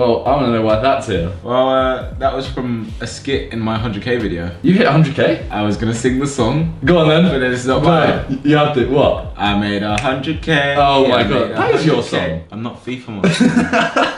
Well, I want to know why that's here. Well, that was from a skit in my 100k video. You hit 100k? I was gonna sing the song. Go on then. But then it's not mine. No, you have to, what? I made 100k. Oh my god, that is your song. I'm not FIFA.